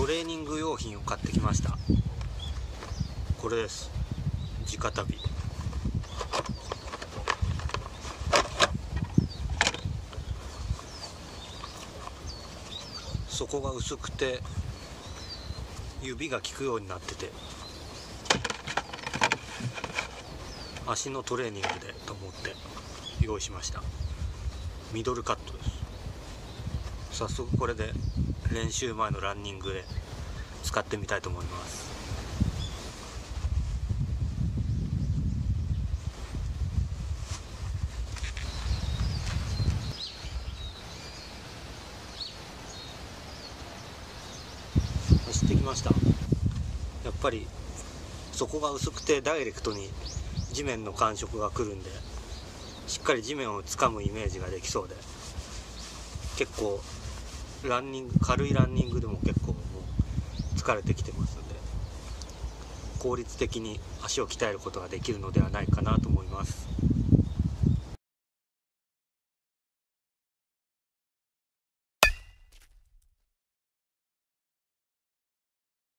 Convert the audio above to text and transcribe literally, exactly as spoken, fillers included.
トレーニング用品を買ってきました。これです。直旅。底が薄くて指が効くようになってて、足のトレーニングでと思って用意しました。ミドルカットです。早速これで練習前のランニングで使ってみたいと思います。走ってきました。やっぱり底が薄くてダイレクトに地面の感触が来るんで、しっかり地面をつかむイメージができそうで、結構ランニング、軽いランニングでも結構もう疲れてきてますので、効率的に足を鍛えることができるのではないかなと思います。